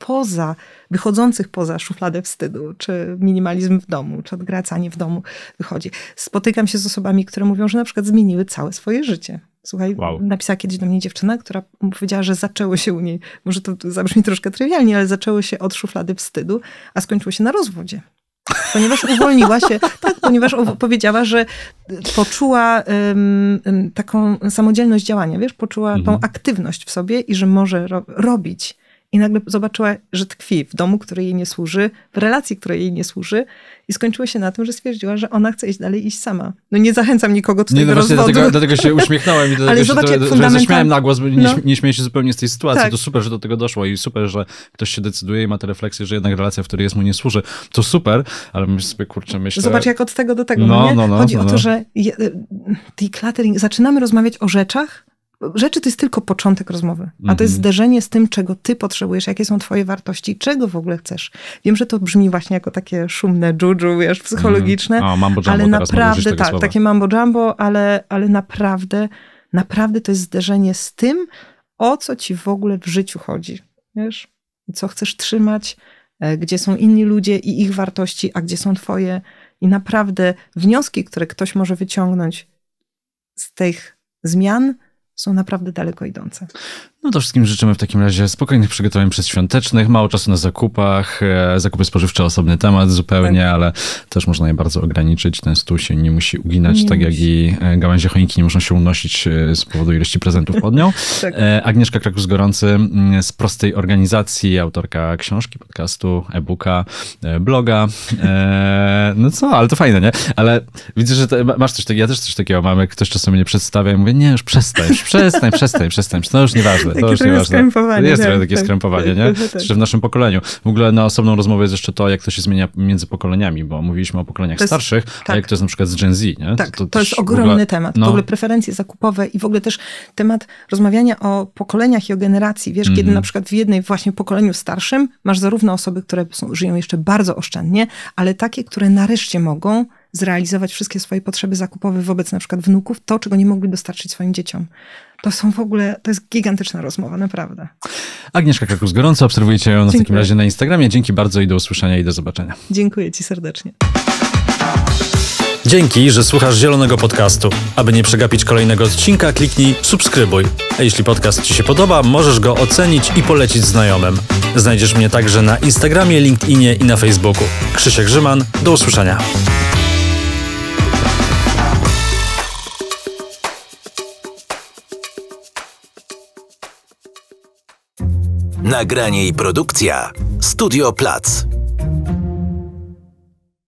wychodzących poza szufladę wstydu, czy minimalizm w domu, czy odgracanie w domu wychodzi. Spotykam się z osobami, które mówią, że na przykład zmieniły całe swoje życie. Słuchaj, napisała kiedyś do mnie dziewczyna, która powiedziała, że zaczęło się u niej, może to zabrzmi troszkę trywialnie, ale zaczęło się od szuflady wstydu, a skończyło się na rozwodzie. Ponieważ uwolniła się, ponieważ powiedziała, że poczuła taką samodzielność działania, wiesz, poczuła tą aktywność w sobie i że może robić. I nagle zobaczyła, że tkwi w domu, który jej nie służy, w relacji, której jej nie służy i skończyło się na tym, że stwierdziła, że ona chce iść sama. No nie zachęcam nikogo tutaj do rozwodu. Dlatego się uśmiechnąłem i dlatego zaśmiałem na głos, bo nie śmieję się zupełnie z tej sytuacji. Tak. To super, że do tego doszło i super, że ktoś się decyduje i ma tę refleksję, że jednak relacja, w której jest, mu nie służy. To super, ale sobie kurczę myślę... Zobacz, jak od tego do tego. Chodzi o to, że decluttering, zaczynamy rozmawiać o rzeczach. Rzeczy to jest tylko początek rozmowy, a to jest zderzenie z tym, czego ty potrzebujesz, jakie są twoje wartości, czego w ogóle chcesz. Wiem, że to brzmi właśnie jako takie szumne juju, wiesz, psychologiczne, ale naprawdę, takie mambo jumbo, ale naprawdę naprawdę to jest zderzenie z tym, o co ci w ogóle w życiu chodzi, wiesz? Co chcesz trzymać, gdzie są inni ludzie i ich wartości, a gdzie są twoje. I naprawdę wnioski, które ktoś może wyciągnąć z tych zmian, są naprawdę daleko idące. No to wszystkim życzymy w takim razie spokojnych przygotowań przedświątecznych, mało czasu na zakupach, zakupy spożywcze osobny temat zupełnie, tak, ale też można je bardzo ograniczyć. Ten stół się nie musi uginać, nie tak musi, jak i gałęzie choinki nie muszą się unosić z powodu ilości prezentów pod nią. Tak. Agnieszka Krakós-Gorący z Prostej Organizacji, autorka książki, podcastu, e-booka, bloga. No co, ale to fajne, nie? Ale widzę, że masz coś takiego, ja też coś takiego mam, jak ktoś czasem mnie przedstawia i mówię, nie, już przestań, to już nieważne. To już nieważne. Skrępowanie. Jest trochę takie skrępowanie, nie? Czy w naszym pokoleniu. W ogóle na osobną rozmowę jest jeszcze to, jak to się zmienia między pokoleniami, bo mówiliśmy o pokoleniach starszych, a jak to jest na przykład z Gen Z, nie? Tak, to jest ogromny temat. No. W ogóle preferencje zakupowe i w ogóle też temat rozmawiania o pokoleniach i o generacji. Wiesz, kiedy na przykład w jednej właśnie pokoleniu starszym masz zarówno osoby, które żyją jeszcze bardzo oszczędnie, ale takie, które nareszcie mogą zrealizować wszystkie swoje potrzeby zakupowe wobec na przykład wnuków, to, czego nie mogli dostarczyć swoim dzieciom. To są w ogóle, to jest gigantyczna rozmowa, naprawdę. Agnieszka Krakós-Gorący, obserwujcie ją w takim razie na Instagramie. Dzięki bardzo i do usłyszenia i do zobaczenia. Dziękuję ci serdecznie. Dzięki, że słuchasz Zielonego Podcastu. Aby nie przegapić kolejnego odcinka, kliknij subskrybuj. A jeśli podcast ci się podoba, możesz go ocenić i polecić znajomym. Znajdziesz mnie także na Instagramie, LinkedInie i na Facebooku. Krzysiek Żyman, do usłyszenia. Nagranie i produkcja Studio Plac.